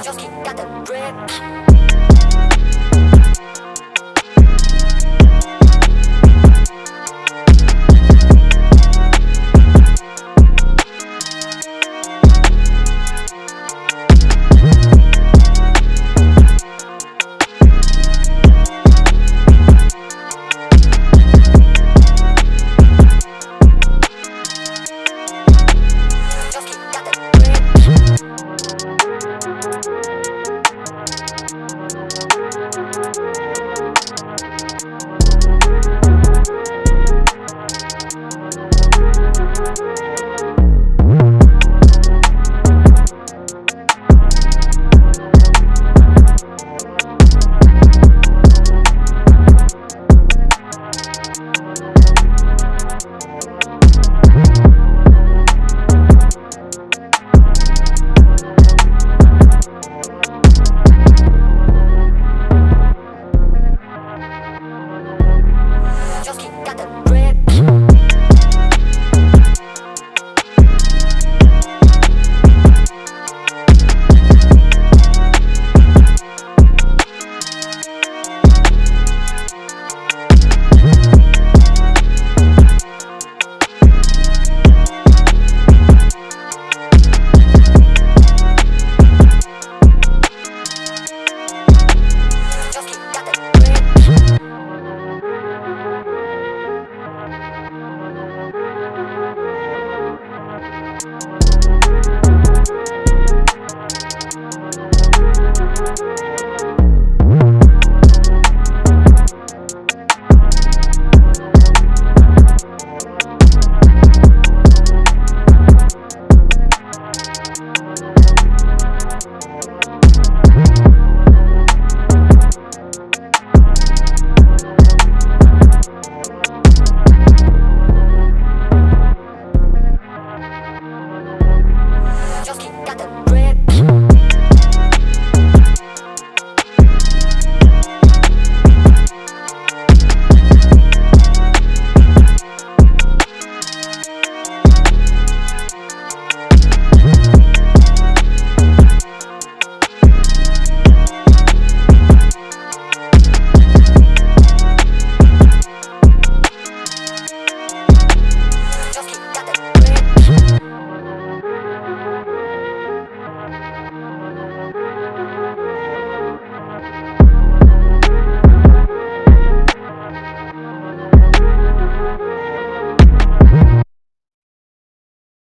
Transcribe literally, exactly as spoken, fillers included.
Just keep got the grip.